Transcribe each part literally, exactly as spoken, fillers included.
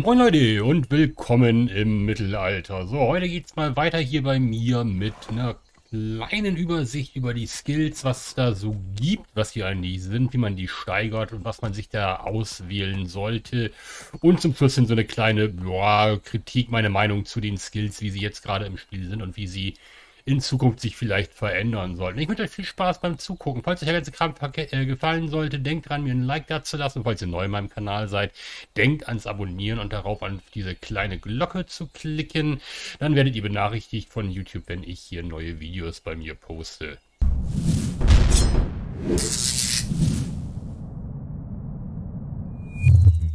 Moin Leute und willkommen im Mittelalter. So, heute geht's mal weiter hier bei mir mit einer kleinen Übersicht über die Skills, was es da so gibt, was die eigentlich sind, wie man die steigert und was man sich da auswählen sollte. Und zum Schluss hin so eine kleine boah, Kritik, meine Meinung zu den Skills, wie sie jetzt gerade im Spiel sind und wie sie in Zukunft sich vielleicht verändern sollten. Ich wünsche euch viel Spaß beim Zugucken. Falls euch der ganze Kram äh, gefallen sollte, denkt dran, mir ein Like da zu lassen. Und falls ihr neu in meinem Kanal seid, denkt ans Abonnieren und darauf an diese kleine Glocke zu klicken. Dann werdet ihr benachrichtigt von YouTube, wenn ich hier neue Videos bei mir poste.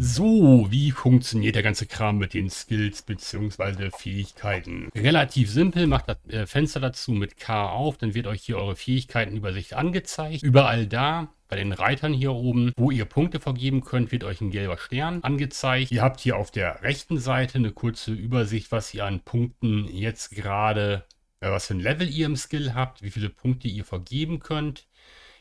So, wie funktioniert der ganze Kram mit den Skills bzw. Fähigkeiten? Relativ simpel, macht das äh, Fenster dazu mit K auf, dann wird euch hier eure Fähigkeitenübersicht angezeigt. Überall da, bei den Reitern hier oben, wo ihr Punkte vergeben könnt, wird euch ein gelber Stern angezeigt. Ihr habt hier auf der rechten Seite eine kurze Übersicht, was ihr an Punkten jetzt gerade, äh, was für ein Level ihr im Skill habt, wie viele Punkte ihr vergeben könnt.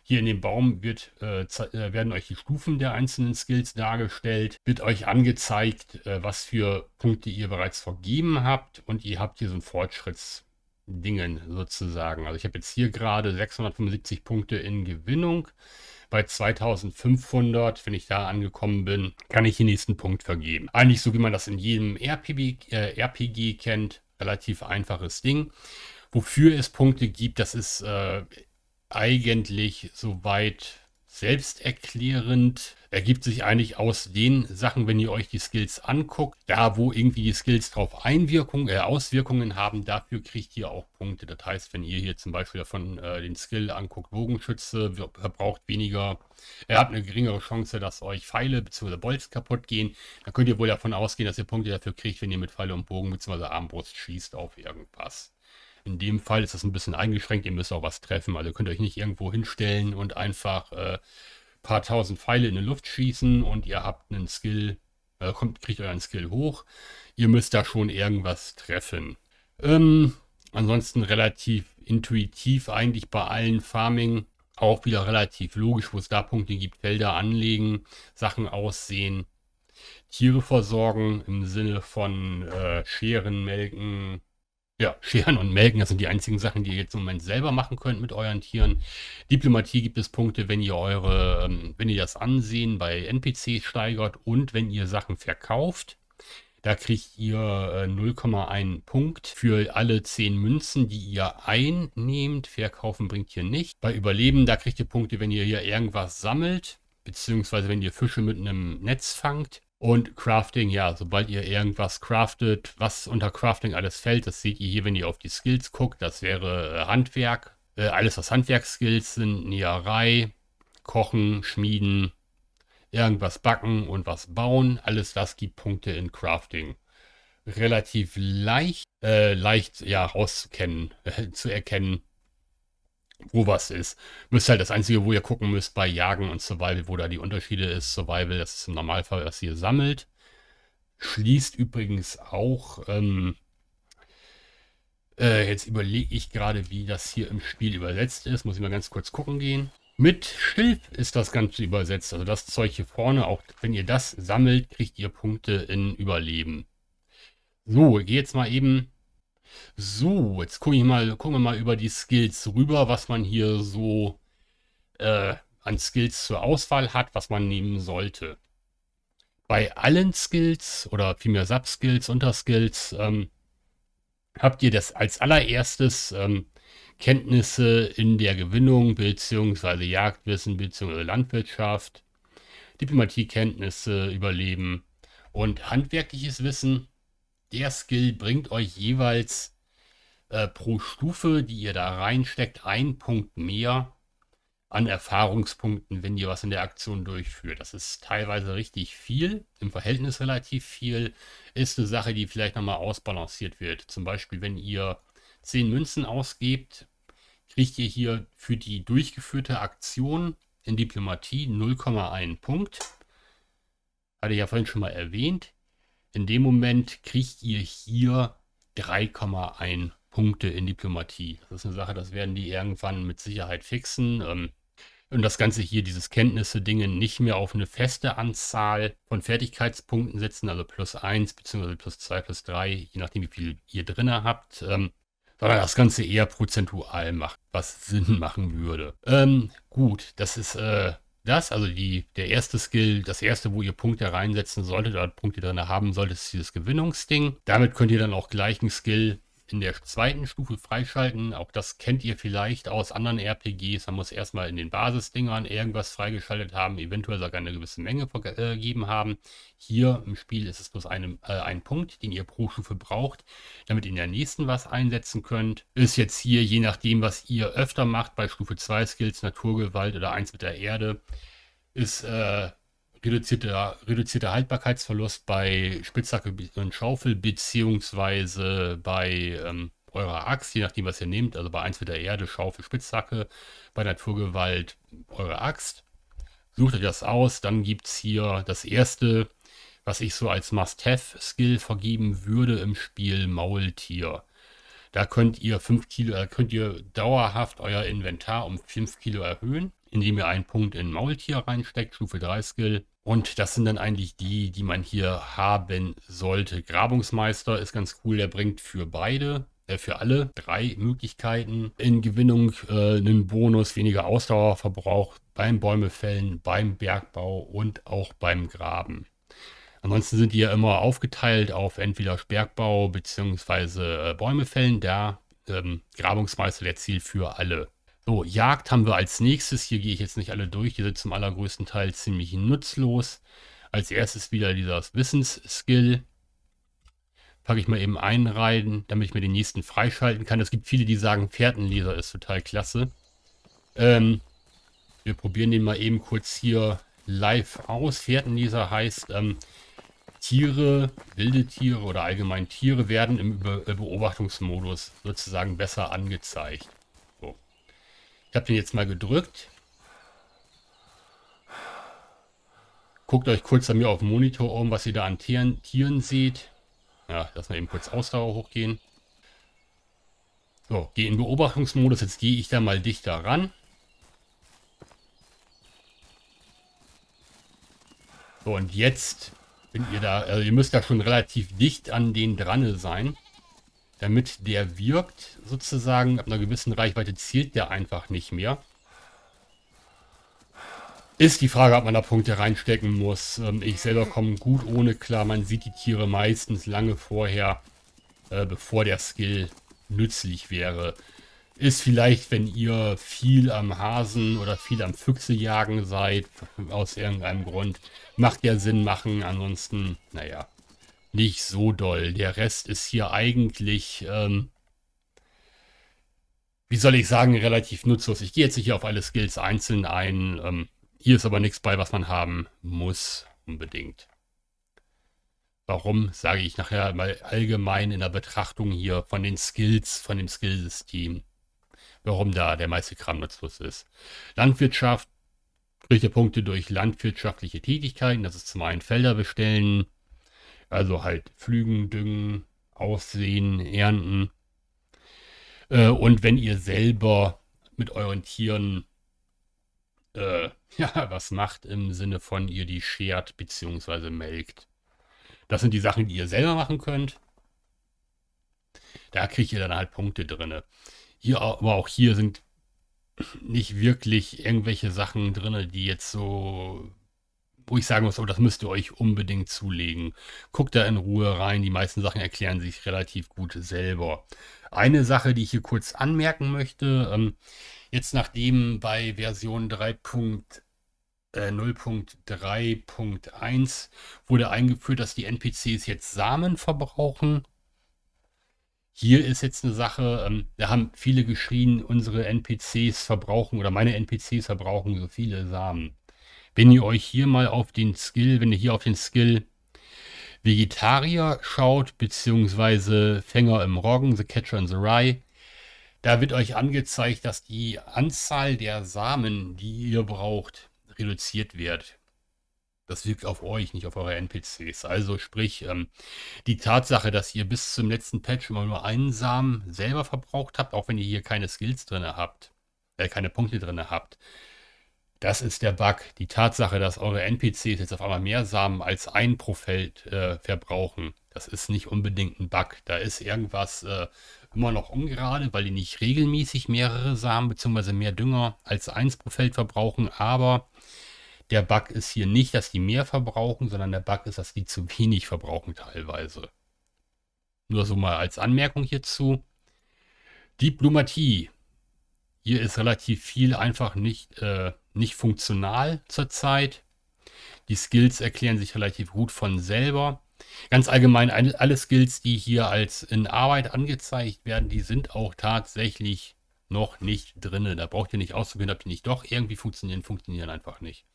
Hier in dem Baum wird, äh, werden euch die Stufen der einzelnen Skills dargestellt, wird euch angezeigt, äh, was für Punkte ihr bereits vergeben habt, und ihr habt hier so ein Fortschrittsdingen sozusagen. Also ich habe jetzt hier gerade sechshundertfünfundsiebzig Punkte in Gewinnung. Bei zweitausendfünfhundert, wenn ich da angekommen bin, kann ich den nächsten Punkt vergeben. Eigentlich so, wie man das in jedem R P G, äh, R P G kennt, relativ einfaches Ding. Wofür es Punkte gibt, das ist... Äh, eigentlich soweit selbsterklärend, ergibt sich eigentlich aus den Sachen, wenn ihr euch die Skills anguckt, da wo irgendwie die Skills drauf Einwirkungen, äh, Auswirkungen haben, dafür kriegt ihr auch Punkte. Das heißt, wenn ihr hier zum Beispiel davon äh, den Skill anguckt, Bogenschütze, er braucht weniger, er habt eine geringere Chance, dass euch Pfeile bzw. Bolzen kaputt gehen, dann könnt ihr wohl davon ausgehen, dass ihr Punkte dafür kriegt, wenn ihr mit Pfeile und Bogen bzw. Armbrust schießt auf irgendwas. In dem Fall ist das ein bisschen eingeschränkt, ihr müsst auch was treffen. Also könnt ihr euch nicht irgendwo hinstellen und einfach ein äh, paar tausend Pfeile in die Luft schießen und ihr habt einen Skill, äh, kommt, kriegt euren Skill hoch. Ihr müsst da schon irgendwas treffen. Ähm, ansonsten relativ intuitiv eigentlich bei allen Farming. Auch wieder relativ logisch, wo es da Punkte gibt, Felder anlegen, Sachen aussehen, Tiere versorgen im Sinne von äh, Scheren, Melken. Ja, Scheren und Melken, das sind die einzigen Sachen, die ihr jetzt im Moment selber machen könnt mit euren Tieren. Diplomatie gibt es Punkte, wenn ihr eure, wenn ihr das Ansehen bei N P Cs steigert und wenn ihr Sachen verkauft. Da kriegt ihr null Komma eins Punkt für alle zehn Münzen, die ihr einnehmt. Verkaufen bringt hier nicht. Bei Überleben, da kriegt ihr Punkte, wenn ihr hier irgendwas sammelt, beziehungsweise wenn ihr Fische mit einem Netz fangt. Und Crafting, ja, sobald ihr irgendwas craftet, was unter Crafting alles fällt, das seht ihr hier, wenn ihr auf die Skills guckt. Das wäre Handwerk, äh, alles was Handwerksskills sind, Näherei, Kochen, Schmieden, irgendwas backen und was bauen. Alles das gibt Punkte in Crafting. Relativ leicht, äh, leicht ja, rauszukennen, äh, zu erkennen, wo was ist. Müsst halt das Einzige, wo ihr gucken müsst, bei Jagen und Survival, wo da die Unterschiede ist. Survival, das ist im Normalfall, was ihr sammelt. Schließt übrigens auch, ähm, äh, jetzt überlege ich gerade, wie das hier im Spiel übersetzt ist. Muss ich mal ganz kurz gucken gehen. Mit Schilf ist das Ganze übersetzt. Also das Zeug hier vorne, auch wenn ihr das sammelt, kriegt ihr Punkte in Überleben. So, ich gehe jetzt mal eben... So, jetzt gucke ich mal, gucken wir mal über die Skills rüber, was man hier so äh, an Skills zur Auswahl hat, was man nehmen sollte. Bei allen Skills oder vielmehr Subskills, Unterskills ähm, habt ihr das als allererstes ähm, Kenntnisse in der Gewinnung bzw. Jagdwissen bzw. Landwirtschaft, Diplomatiekenntnisse, Überleben und handwerkliches Wissen. Der Skill bringt euch jeweils äh, pro Stufe, die ihr da reinsteckt, einen Punkt mehr an Erfahrungspunkten, wenn ihr was in der Aktion durchführt. Das ist teilweise richtig viel, im Verhältnis relativ viel, ist eine Sache, die vielleicht nochmal ausbalanciert wird. Zum Beispiel, wenn ihr zehn Münzen ausgebt, kriegt ihr hier für die durchgeführte Aktion in Diplomatie null Komma eins Punkt. Hatte ich ja vorhin schon mal erwähnt. In dem Moment kriegt ihr hier drei Komma eins Punkte in Diplomatie. Das ist eine Sache, das werden die irgendwann mit Sicherheit fixen. Ähm, und das Ganze hier, dieses Kenntnisse-Dinge, nicht mehr auf eine feste Anzahl von Fertigkeitspunkten setzen, also plus eins bzw. plus zwei, plus drei, je nachdem wie viel ihr drin habt, ähm, sondern das Ganze eher prozentual macht, was Sinn machen würde. Ähm, gut, das ist äh, das, also die, der erste Skill, das erste, wo ihr Punkte reinsetzen solltet oder Punkte drin haben solltet, ist dieses Gewinnungsding. Damit könnt ihr dann auch gleich einen Skill in der zweiten Stufe freischalten. Auch das kennt ihr vielleicht aus anderen R P Gs. Man muss erstmal in den Basisdingern irgendwas freigeschaltet haben, eventuell sogar eine gewisse Menge vergeben haben. Hier im Spiel ist es bloß eine, äh, ein Punkt, den ihr pro Stufe braucht, damit ihr in der nächsten was einsetzen könnt. Ist jetzt hier, je nachdem, was ihr öfter macht, bei Stufe zwei Skills, Naturgewalt oder eins mit der Erde, ist äh, Reduzierter, reduzierter Haltbarkeitsverlust bei Spitzhacke und Schaufel beziehungsweise bei ähm, eurer Axt, je nachdem was ihr nehmt, also bei eins mit der Erde, Schaufel, Spitzhacke, bei Naturgewalt eure Axt. Sucht euch das aus, dann gibt es hier das erste, was ich so als Must-Have-Skill vergeben würde im Spiel, Maultier. Da könnt ihr fünf Kilo, äh, könnt ihr dauerhaft euer Inventar um fünf Kilo erhöhen, indem ihr einen Punkt in Maultier reinsteckt, Stufe drei Skill. Und das sind dann eigentlich die, die man hier haben sollte. Grabungsmeister ist ganz cool, der bringt für beide, äh, für alle drei Möglichkeiten in Gewinnung äh, einen Bonus, weniger Ausdauerverbrauch beim Bäumefällen, beim Bergbau und auch beim Graben. Ansonsten sind die ja immer aufgeteilt auf entweder Bergbau bzw. äh, Bäumefällen, da ähm, Grabungsmeister der Ziel für alle. So, Jagd haben wir als nächstes. Hier gehe ich jetzt nicht alle durch. Die sind zum allergrößten Teil ziemlich nutzlos. Als erstes wieder dieser Wissens-Skill. Packe ich mal eben einen rein, damit ich mir den nächsten freischalten kann. Es gibt viele, die sagen, Fährtenleser ist total klasse. Ähm, wir probieren den mal eben kurz hier live aus. Fährtenleser heißt, ähm, Tiere, wilde Tiere oder allgemein Tiere werden im Be- Beobachtungsmodus sozusagen besser angezeigt. Ich habe den jetzt mal gedrückt. Guckt euch kurz an mir auf dem Monitor um, was ihr da an Tieren, Tieren seht. Ja, lass mal eben kurz Ausdauer hochgehen. So, gehe in Beobachtungsmodus. Jetzt gehe ich da mal dichter ran. So, und jetzt bin ihr da, also ihr müsst da schon relativ dicht an den dran sein. Damit der wirkt, sozusagen, ab einer gewissen Reichweite zielt der einfach nicht mehr. Ist die Frage, ob man da Punkte reinstecken muss. Ich selber komme gut ohne klar. Man sieht die Tiere meistens lange vorher, äh, bevor der Skill nützlich wäre. Ist vielleicht, wenn ihr viel am Hasen oder viel am Füchsejagen seid, aus irgendeinem Grund, macht der Sinn machen. Ansonsten, naja. Nicht so doll. Der Rest ist hier eigentlich, ähm, wie soll ich sagen, relativ nutzlos. Ich gehe jetzt nicht hier auf alle Skills einzeln ein. Ähm, hier ist aber nichts bei, was man haben muss unbedingt. Warum, sage ich nachher mal allgemein in der Betrachtung hier von den Skills, von dem Skillsystem, warum da der meiste Kram nutzlos ist. Landwirtschaft kriegt ihr Punkte durch landwirtschaftliche Tätigkeiten. Das ist zum einen Felder bestellen. Also halt pflügen, düngen, aussehen, ernten. Äh, und wenn ihr selber mit euren Tieren äh, ja, was macht im Sinne von ihr die schert bzw. melkt. Das sind die Sachen, die ihr selber machen könnt. Da kriegt ihr dann halt Punkte drin. Hier, aber auch hier sind nicht wirklich irgendwelche Sachen drin, die jetzt so... wo ich sagen muss, oh, das müsst ihr euch unbedingt zulegen. Guckt da in Ruhe rein. Die meisten Sachen erklären sich relativ gut selber. Eine Sache, die ich hier kurz anmerken möchte, ähm, jetzt nachdem bei Version drei Punkt null Punkt drei Punkt eins wurde eingeführt, dass die N P Cs jetzt Samen verbrauchen. Hier ist jetzt eine Sache, ähm, da haben viele geschrien, unsere N P Cs verbrauchen oder meine N P Cs verbrauchen so viele Samen. Wenn ihr euch hier mal auf den Skill, wenn ihr hier auf den Skill Vegetarier schaut, beziehungsweise Fänger im Roggen, The Catcher in the Rye, da wird euch angezeigt, dass die Anzahl der Samen, die ihr braucht, reduziert wird. Das wirkt auf euch, nicht auf eure N P Cs. Also sprich, ähm, die Tatsache, dass ihr bis zum letzten Patch immer nur einen Samen selber verbraucht habt, auch wenn ihr hier keine Skills drin habt, äh, keine Punkte drin habt, Das ist der Bug. Die Tatsache, dass eure N P Cs jetzt auf einmal mehr Samen als ein pro Feld äh, verbrauchen, das ist nicht unbedingt ein Bug. Da ist irgendwas äh, immer noch ungerade, weil die nicht regelmäßig mehrere Samen bzw. mehr Dünger als eins pro Feld verbrauchen. Aber der Bug ist hier nicht, dass die mehr verbrauchen, sondern der Bug ist, dass die zu wenig verbrauchen teilweise. Nur so mal als Anmerkung hierzu. Diplomatie. Hier ist relativ viel einfach nicht... Äh, nicht funktional zurzeit. Die Skills erklären sich relativ gut von selber. Ganz allgemein, alle Skills, die hier als in Arbeit angezeigt werden, die sind auch tatsächlich noch nicht drin. Da braucht ihr nicht auszuprobieren, ob die nicht doch irgendwie funktionieren. Funktionieren einfach nicht.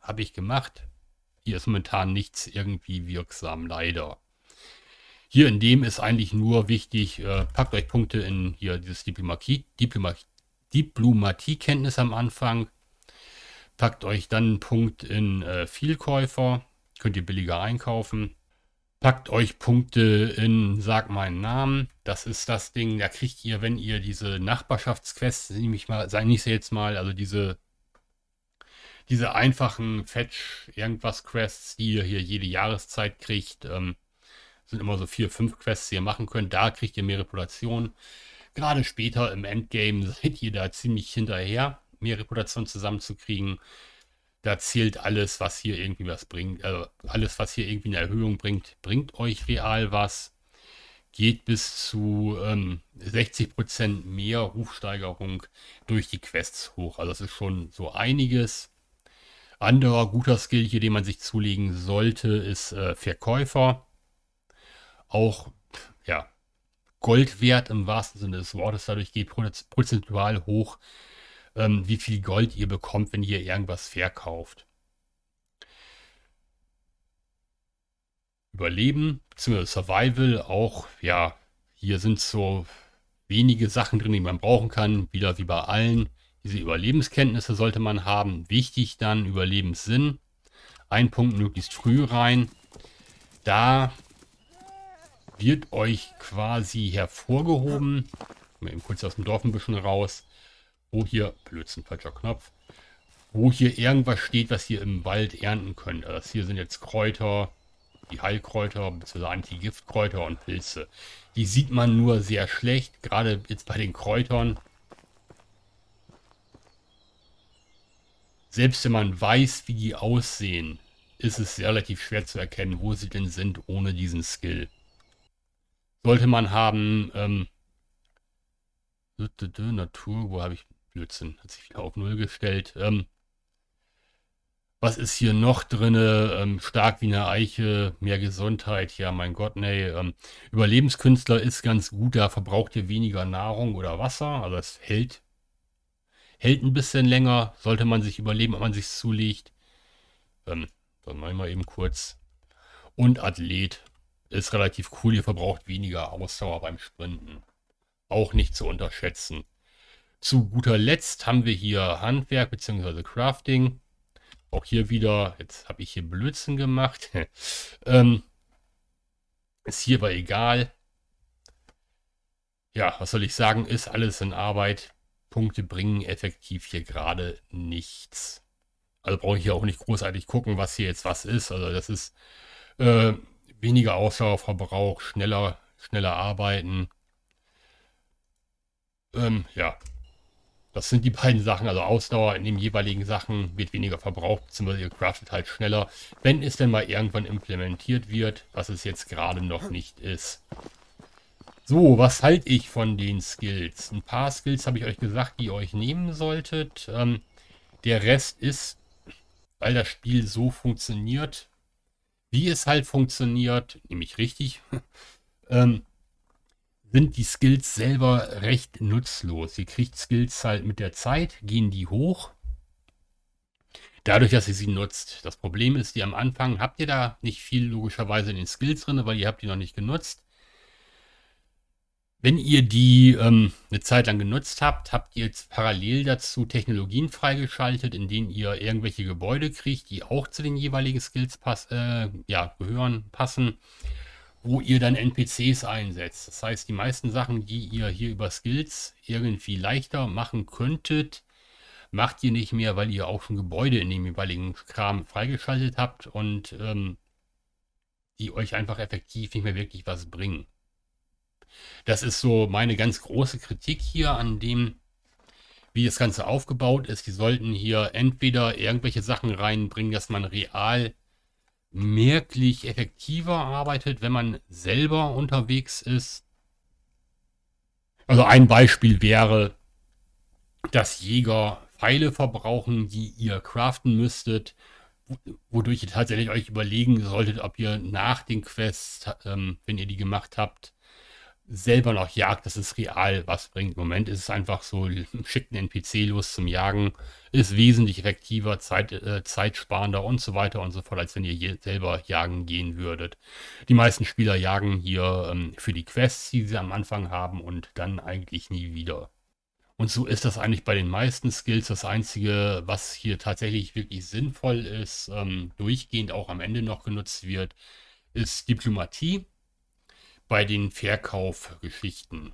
Habe ich gemacht. Hier ist momentan nichts irgendwie wirksam, leider. Hier in dem ist eigentlich nur wichtig, äh, packt euch Punkte in hier dieses Diplomatie, Diplomatie, Diplomatiekenntnis am Anfang. Packt euch dann einen Punkt in äh, Vielkäufer, könnt ihr billiger einkaufen. Packt euch Punkte in Sag meinen Namen, das ist das Ding, da kriegt ihr, wenn ihr diese Nachbarschaftsquests, nehme ich mal, sei nicht jetzt mal, also diese, diese einfachen Fetch-Irgendwas-Quests, die ihr hier jede Jahreszeit kriegt, ähm, sind immer so vier, fünf Quests, die ihr machen könnt, da kriegt ihr mehr Reputation. Gerade später im Endgame seid ihr da ziemlich hinterher, mehr Reputation zusammenzukriegen. Da zählt alles, was hier irgendwie was bringt. Also alles, was hier irgendwie eine Erhöhung bringt, bringt euch real was. Geht bis zu ähm, sechzig Prozent mehr Rufsteigerung durch die Quests hoch. Also das ist schon so einiges. Anderer guter Skill hier, den man sich zulegen sollte, ist äh, Verkäufer. Auch, ja, Goldwert im wahrsten Sinne des Wortes. Dadurch geht prozentual hoch, wie viel Gold ihr bekommt, wenn ihr irgendwas verkauft. Überleben, beziehungsweise Survival auch, ja, hier sind so wenige Sachen drin, die man brauchen kann, wieder wie bei allen. Diese Überlebenskenntnisse sollte man haben. Wichtig dann Überlebenssinn. Ein Punkt möglichst früh rein. Da wird euch quasi hervorgehoben, mal eben kurz aus dem Dorf ein bisschen raus, wo hier, Blödsinn, falscher Knopf, wo hier irgendwas steht, was ihr im Wald ernten könnt. Also das hier sind jetzt Kräuter, die Heilkräuter, beziehungsweise Antigiftkräuter und Pilze. Die sieht man nur sehr schlecht, gerade jetzt bei den Kräutern. Selbst wenn man weiß, wie die aussehen, ist es relativ schwer zu erkennen, wo sie denn sind, ohne diesen Skill. Sollte man haben, ähm, Natur, wo habe ich... Blödsinn, hat sich wieder auf Null gestellt. Ähm, was ist hier noch drin? Ähm, stark wie eine Eiche, mehr Gesundheit. Ja, mein Gott, nee. Ähm, Überlebenskünstler ist ganz gut, da verbraucht ihr weniger Nahrung oder Wasser. Also es hält, hält ein bisschen länger. Sollte man sich überleben, ob man sich zulegt. Ähm, dann mache ich mal eben kurz. Und Athlet ist relativ cool. Ihr verbraucht weniger Ausdauer beim Sprinten. Auch nicht zu unterschätzen. Zu guter Letzt haben wir hier Handwerk bzw. Crafting. Auch hier wieder, jetzt habe ich hier Blödsinn gemacht. ähm, ist hierbei egal. Ja, was soll ich sagen, ist alles in Arbeit. Punkte bringen effektiv hier gerade nichts. Also brauche ich hier auch nicht großartig gucken, was hier jetzt was ist. Also das ist äh, weniger Ausdauerverbrauch, schneller, schneller arbeiten. Ähm, ja. Das sind die beiden Sachen, also Ausdauer in den jeweiligen Sachen wird weniger verbraucht, beziehungsweise ihr craftet halt schneller, wenn es denn mal irgendwann implementiert wird, was es jetzt gerade noch nicht ist. So, was halte ich von den Skills? Ein paar Skills habe ich euch gesagt, die ihr euch nehmen solltet. Ähm, der Rest ist, weil das Spiel so funktioniert, wie es halt funktioniert, nämlich richtig, ähm, sind die Skills selber recht nutzlos. Ihr kriegt Skills halt mit der Zeit, gehen die hoch, dadurch, dass ihr sie nutzt. Das Problem ist, die am Anfang habt ihr da nicht viel logischerweise in den Skills drin, weil ihr habt die noch nicht genutzt. Wenn ihr die ähm, eine Zeit lang genutzt habt, habt ihr jetzt parallel dazu Technologien freigeschaltet, in denen ihr irgendwelche Gebäude kriegt, die auch zu den jeweiligen Skills pass äh, ja, gehören, passen, wo ihr dann N P Cs einsetzt. Das heißt, die meisten Sachen, die ihr hier über Skills irgendwie leichter machen könntet, macht ihr nicht mehr, weil ihr auch schon Gebäude in dem jeweiligen Kram freigeschaltet habt und ähm, die euch einfach effektiv nicht mehr wirklich was bringen. Das ist so meine ganz große Kritik hier an dem, wie das Ganze aufgebaut ist. Die sollten hier entweder irgendwelche Sachen reinbringen, dass man real merklich effektiver arbeitet, wenn man selber unterwegs ist. Also ein Beispiel wäre, dass Jäger Pfeile verbrauchen, die ihr craften müsstet, wodurch ihr tatsächlich euch überlegen solltet, ob ihr nach den Quests, ähm, wenn ihr die gemacht habt, selber noch jagt, dass es real was bringt. Im Moment ist es einfach so, schickt einen N P C los zum Jagen, ist wesentlich effektiver, zeit, äh, zeitsparender und so weiter und so fort, als wenn ihr je selber jagen gehen würdet. Die meisten Spieler jagen hier ähm, für die Quests, die sie am Anfang haben und dann eigentlich nie wieder. Und so ist das eigentlich bei den meisten Skills. Das Einzige, was hier tatsächlich wirklich sinnvoll ist, ähm, durchgehend auch am Ende noch genutzt wird, ist Diplomatie. Bei den Verkaufgeschichten,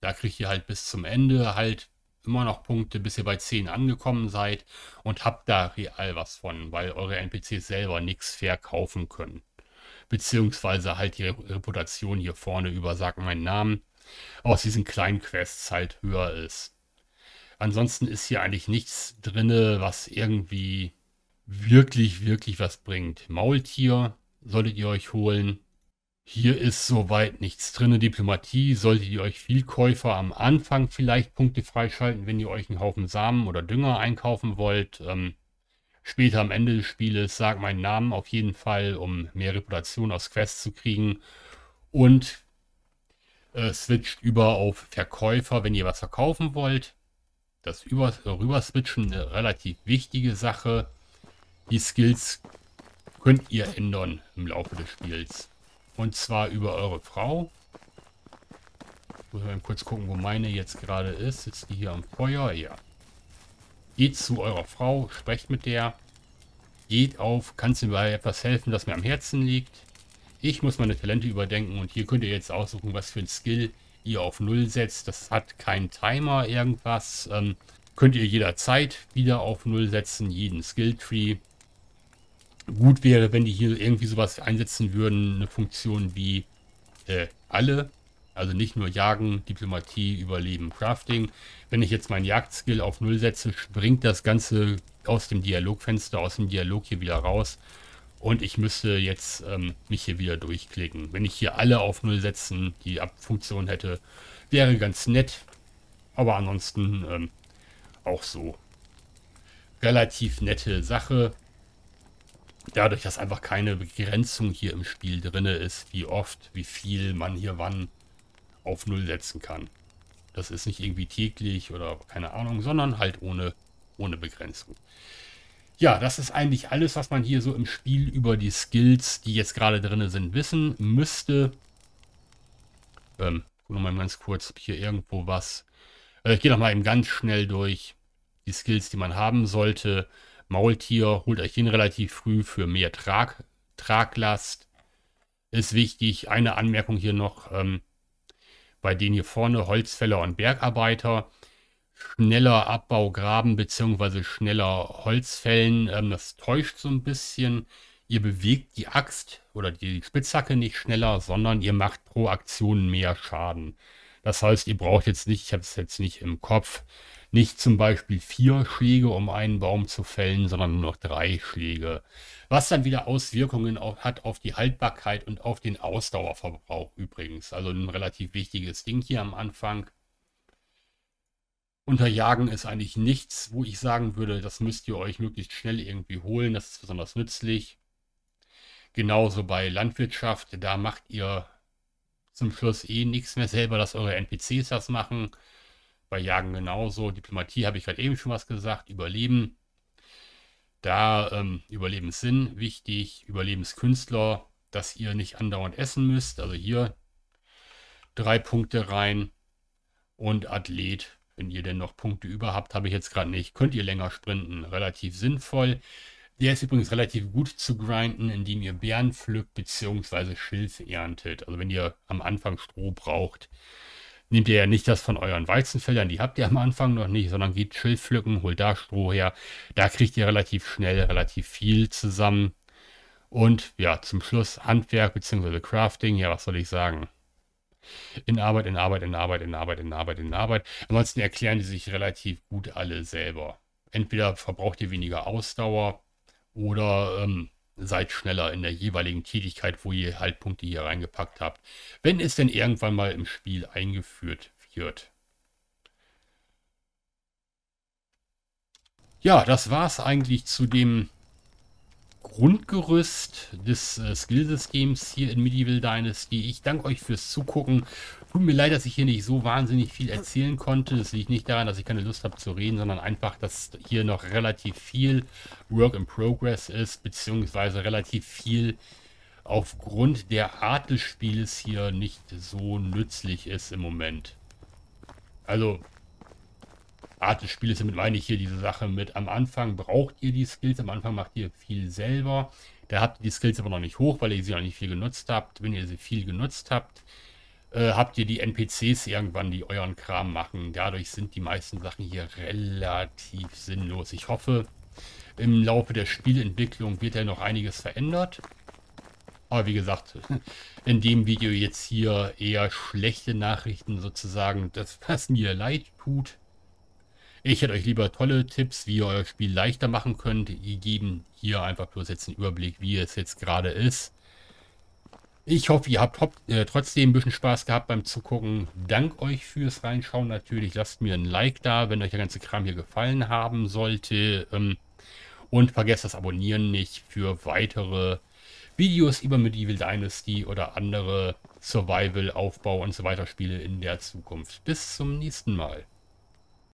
da kriegt ihr halt bis zum Ende halt immer noch Punkte, bis ihr bei zehn angekommen seid und habt da real was von, weil eure N P Cs selber nichts verkaufen können. Beziehungsweise halt die Reputation hier vorne über, sag meinen Namen, aus diesen kleinen Quests halt höher ist. Ansonsten ist hier eigentlich nichts drin, was irgendwie wirklich, wirklich was bringt. Maultier solltet ihr euch holen. Hier ist soweit nichts drin. Diplomatie solltet ihr euch viel Käufer am Anfang vielleicht Punkte freischalten, wenn ihr euch einen Haufen Samen oder Dünger einkaufen wollt. Ähm, später am Ende des Spieles sagt meinen Namen auf jeden Fall, um mehr Reputation aus Quests zu kriegen. Und äh, switcht über auf Verkäufer, wenn ihr was verkaufen wollt. Das über, rüber switchen eine relativ wichtige Sache. Die Skills könnt ihr ändern im Laufe des Spiels. Und zwar über eure Frau. Muss ich mal kurz gucken, wo meine jetzt gerade ist. Sitzt die hier am Feuer? Ja. Geht zu eurer Frau, sprecht mit der. Geht auf, kannst du mir bei etwas helfen, das mir am Herzen liegt. Ich muss meine Talente überdenken und hier könnt ihr jetzt aussuchen, was für ein Skill ihr auf null setzt. Das hat keinen Timer, irgendwas. Ähm, könnt ihr jederzeit wieder auf null setzen, jeden Skilltree. Gut wäre, wenn die hier irgendwie sowas einsetzen würden, eine Funktion wie äh, alle, also nicht nur Jagen, Diplomatie, Überleben, Crafting. Wenn ich jetzt meinen Jagdskill auf null setze, springt das Ganze aus dem Dialogfenster, aus dem Dialog hier wieder raus und ich müsste jetzt ähm, mich hier wieder durchklicken. Wenn ich hier alle auf null setzen, die Abfunktion hätte, wäre ganz nett, aber ansonsten ähm, auch so. Relativ nette Sache. Dadurch, dass einfach keine Begrenzung hier im Spiel drin ist, wie oft, wie viel man hier wann auf null setzen kann. Das ist nicht irgendwie täglich oder keine Ahnung, sondern halt ohne, ohne Begrenzung. Ja, das ist eigentlich alles, was man hier so im Spiel über die Skills, die jetzt gerade drin sind, wissen müsste. Ähm, guck nochmal ganz kurz, ob hier irgendwo was... Äh, ich gehe nochmal eben ganz schnell durch die Skills, die man haben sollte. Maultier, holt euch den relativ früh für mehr Trag, Traglast. Ist wichtig, eine Anmerkung hier noch, ähm, bei denen hier vorne Holzfäller und Bergarbeiter. Schneller Abbau graben bzw. schneller Holzfällen, ähm, das täuscht so ein bisschen. Ihr bewegt die Axt oder die Spitzhacke nicht schneller, sondern ihr macht pro Aktion mehr Schaden. Das heißt, ihr braucht jetzt nicht, ich habe es jetzt nicht im Kopf, nicht zum Beispiel vier Schläge, um einen Baum zu fällen, sondern nur noch drei Schläge. Was dann wieder Auswirkungen auf, hat auf die Haltbarkeit und auf den Ausdauerverbrauch übrigens. Also ein relativ wichtiges Ding hier am Anfang. Unter Jagen ist eigentlich nichts, wo ich sagen würde, das müsst ihr euch möglichst schnell irgendwie holen. Das ist besonders nützlich. Genauso bei Landwirtschaft, da macht ihr zum Schluss eh nichts mehr selber, dass eure N P Cs das machen. Bei Jagen genauso. Diplomatie habe ich gerade eben schon was gesagt. Überleben. Da ähm, Überlebenssinn wichtig. Überlebenskünstler, dass ihr nicht andauernd essen müsst. Also hier drei Punkte rein. Und Athlet, wenn ihr denn noch Punkte über habt, habe ich jetzt gerade nicht. Könnt ihr länger sprinten. Relativ sinnvoll. Der ist übrigens relativ gut zu grinden, indem ihr Beeren pflückt bzw. Schilf erntet. Also wenn ihr am Anfang Stroh braucht, nehmt ihr ja nicht das von euren Weizenfeldern, die habt ihr am Anfang noch nicht, sondern geht Schilf pflücken, holt da Stroh her. Da kriegt ihr relativ schnell relativ viel zusammen. Und ja, zum Schluss Handwerk bzw. Crafting. Ja, was soll ich sagen? In Arbeit, in Arbeit, in Arbeit, in Arbeit, in Arbeit, in Arbeit. Ansonsten erklären die sich relativ gut alle selber. Entweder verbraucht ihr weniger Ausdauer oder ähm, seid schneller in der jeweiligen Tätigkeit, wo ihr Haltpunkte hier reingepackt habt. Wenn es denn irgendwann mal im Spiel eingeführt wird. Ja, das war es eigentlich zu dem Grundgerüst des äh, Skillsystems hier in Medieval Dynasty. Ich danke euch fürs Zugucken. Tut mir leid, dass ich hier nicht so wahnsinnig viel erzählen konnte. Das liegt nicht daran, dass ich keine Lust habe zu reden, sondern einfach, dass hier noch relativ viel Work in Progress ist, beziehungsweise relativ viel aufgrund der Art des Spieles hier nicht so nützlich ist im Moment. Also Art des Spiels, damit meine ich hier diese Sache mit am Anfang braucht ihr die Skills, am Anfang macht ihr viel selber, da habt ihr die Skills aber noch nicht hoch, weil ihr sie noch nicht viel genutzt habt. Wenn ihr sie viel genutzt habt, äh, habt ihr die N P Cs irgendwann, die euren Kram machen. Dadurch sind die meisten Sachen hier relativ sinnlos. Ich hoffe, im Laufe der Spielentwicklung wird ja noch einiges verändert. Aber wie gesagt, in dem Video jetzt hier eher schlechte Nachrichten sozusagen, das was mir leid tut. Ich hätte euch lieber tolle Tipps, wie ihr euer Spiel leichter machen könnt. Die geben hier einfach bloß jetzt einen Überblick, wie es jetzt gerade ist. Ich hoffe, ihr habt äh, trotzdem ein bisschen Spaß gehabt beim Zugucken. Dank euch fürs Reinschauen natürlich. Lasst mir ein Like da, wenn euch der ganze Kram hier gefallen haben sollte. Ähm, und vergesst das Abonnieren nicht für weitere Videos über Medieval Dynasty oder andere Survival, Aufbau und so weiter Spiele in der Zukunft. Bis zum nächsten Mal.